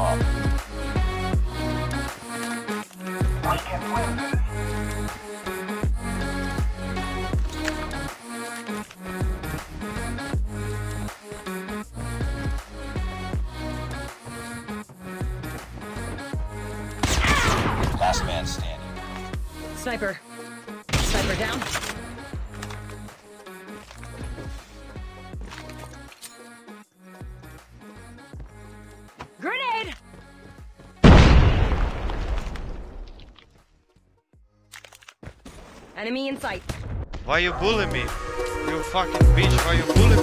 all. I can win. Last man standing. Sniper. Sniper down. Grenade! Enemy in sight. Why you bully me? You fucking bitch, why you bully me?